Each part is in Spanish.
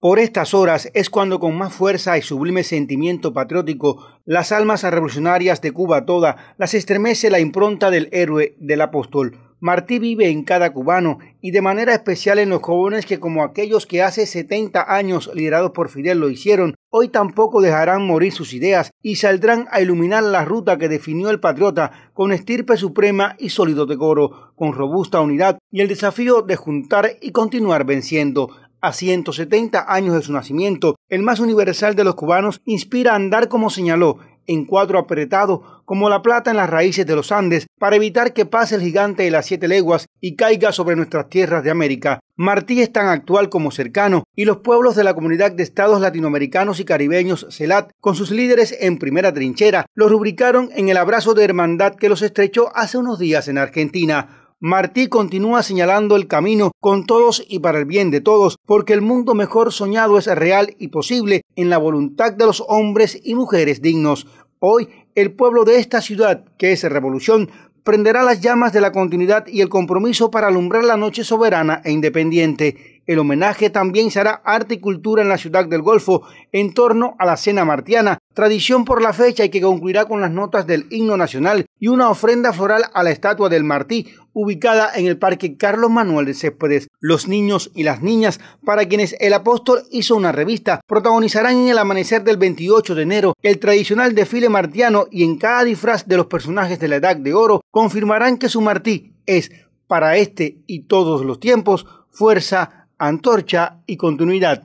Por estas horas es cuando con más fuerza y sublime sentimiento patriótico las almas revolucionarias de Cuba toda las estremece la impronta del héroe, del apóstol. Martí vive en cada cubano y de manera especial en los jóvenes que, como aquellos que hace 70 años liderados por Fidel lo hicieron, hoy tampoco dejarán morir sus ideas y saldrán a iluminar la ruta que definió el patriota con estirpe suprema y sólido decoro, con robusta unidad y el desafío de juntar y continuar venciendo. A 170 años de su nacimiento, el más universal de los cubanos inspira a andar como señaló, en cuatro apretados, como la plata en las raíces de los Andes, para evitar que pase el gigante de las 7 leguas y caiga sobre nuestras tierras de América. Martí es tan actual como cercano, y los pueblos de la Comunidad de Estados Latinoamericanos y Caribeños, CELAT, con sus líderes en primera trinchera, lo rubricaron en el abrazo de hermandad que los estrechó hace unos días en Argentina. Martí continúa señalando el camino con todos y para el bien de todos, porque el mundo mejor soñado es real y posible en la voluntad de los hombres y mujeres dignos. Hoy, el pueblo de esta ciudad, que es revolución, prenderá las llamas de la continuidad y el compromiso para alumbrar la noche soberana e independiente. El homenaje también será arte y cultura en la ciudad del Golfo, en torno a la cena martiana, tradición por la fecha y que concluirá con las notas del himno nacional y una ofrenda floral a la estatua del Martí, ubicada en el Parque Carlos Manuel de Céspedes. Los niños y las niñas, para quienes el apóstol hizo una revista, protagonizarán en el amanecer del 28 de enero el tradicional desfile martiano y en cada disfraz de los personajes de la Edad de Oro confirmarán que su Martí es, para este y todos los tiempos, fuerza, antorcha y continuidad.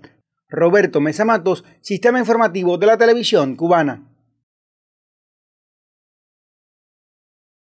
Roberto Mesa Matos, Sistema Informativo de la Televisión Cubana.